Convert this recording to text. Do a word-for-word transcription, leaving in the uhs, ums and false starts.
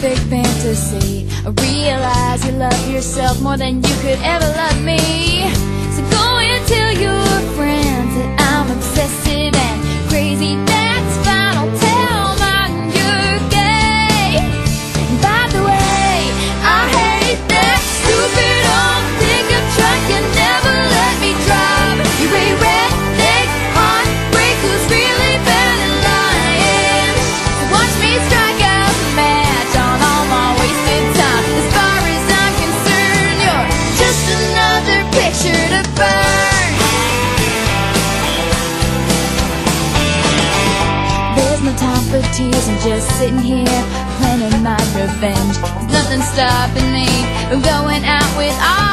perfect fantasy. I realize you love yourself more than you could ever love me. So go and tell your friends that I'm obsessive and crazy. That's fine, I'll tell mine you're gay. And by the way, I hate that stupid old pickup truck you never let me drive. You're a redneck heartbreak who's really bad at lying. So watch me strike tears and just sitting here planning my revenge. There's nothing stopping me from going out with all